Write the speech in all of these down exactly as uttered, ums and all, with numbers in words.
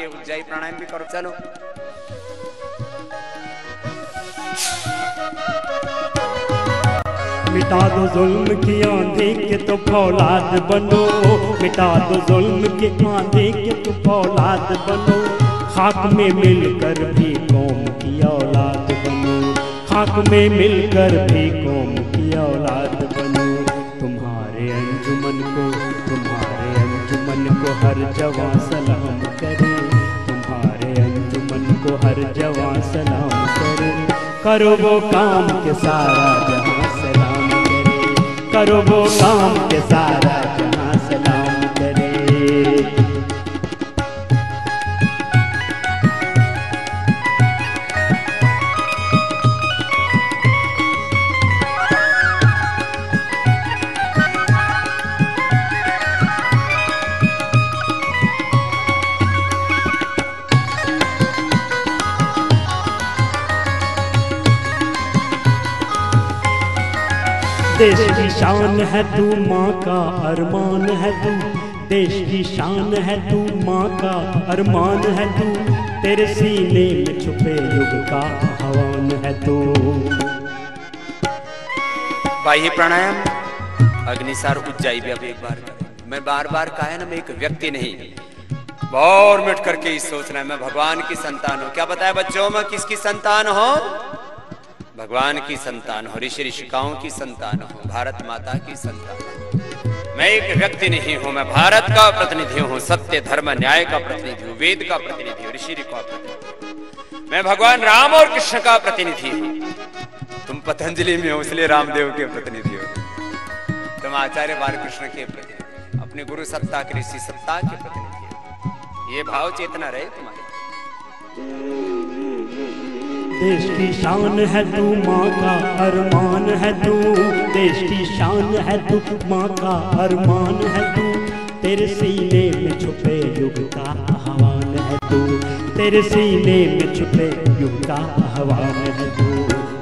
ये उज्जयी प्राणायाम भी करो। चलो मिटा दो जुल्म की आंधी के तो फौलाद बनो, मिटा दो जुल्म की आंधी के तो फौलाद बनो, खाक में मिलकर भी कौम की औलाद बनो, खाक में मिलकर भी कौम की औलाद बनो। तुम्हारे अंजुमन को, तुम्हारे अंजुमन को हर जवां सलाम करे, तुम्हारे अंजुमन को हर जवां सलाम करे, करो वो काम के सारा जहां सलाम, करो वो काम के सारा जहां सलाम करे। देश की शान है तू माँ का अरमान है तू, देश की शान है तू माँ का अरमान है तू, तेरे सीने में छुपे युग का आह्वान है तू। भाई प्राणायाम अग्निसार उज्जयी भी अब एक बार। मैं बार बार कहा है ना, मैं एक व्यक्ति नहीं, और मिट करके इस सोचना है मैं भगवान की संतान हूँ। क्या बताया बच्चों, मैं किसकी संतान हूँ? भगवान की संतान हो, ऋषि ऋषिकाओं की संतान हो, भारत माता की संतान हो। मैं एक व्यक्ति नहीं हूं, मैं भारत का प्रतिनिधि हूं, सत्य धर्म न्याय का प्रतिनिधि हूं, वेद का प्रतिनिधि हूं, ऋषि का प्रतिनिधि। मैं भगवान राम और कृष्ण का प्रतिनिधि हूं। तुम पतंजलि में हो इसलिए रामदेव के प्रतिनिधि हो, तुम आचार्य बाल कृष्ण के प्रतिनिधि, अपने गुरु सत्ता के, ऋषि सत्ता के प्रतिनिधि। ये भाव चेतना रहे तुम्हारे। देश की शान है तू माँ का अरमान है तू, देश की शान है तू माँ का अरमान है तू, तेरे सीने में छुपे युग का आह्वान है तू, तेरे सीने में छुपे युग का आह्वान है तू।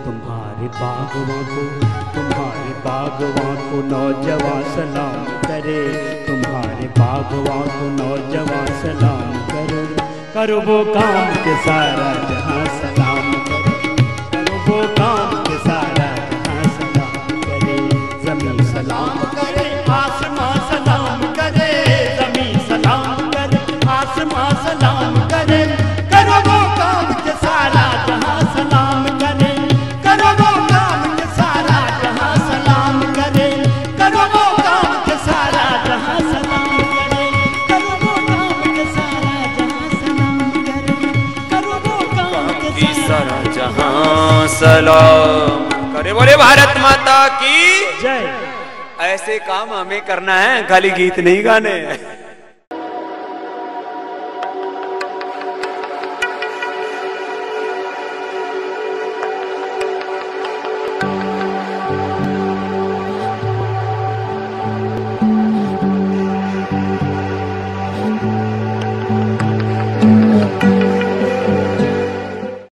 तुम्हारे बागवां को, तुम्हारे बागवां को नौजवान सलाम करे, तुम्हारे बागवां को नौजवान सलाम करो, करो वो काम के सारा जहाँ सलाम, वो काम के सारा जहां सलाम करे, जमीन सलाम करे, आसमान सलाम करे, जमीन सलाम करे, आसमान सलाम करे, करो वो काम के सारा जहां सलाम करे, करो वो काम के सारा जहां सलाम करे, करो वो काम के सारा जहां सलाम करे, करो वो काम के सारा जहां सलाम करे, करो वो काम के सारा जहां सलाम करे। बोले भारत माता की जय। ऐसे काम हमें करना है, खाली गीत नहीं गाने।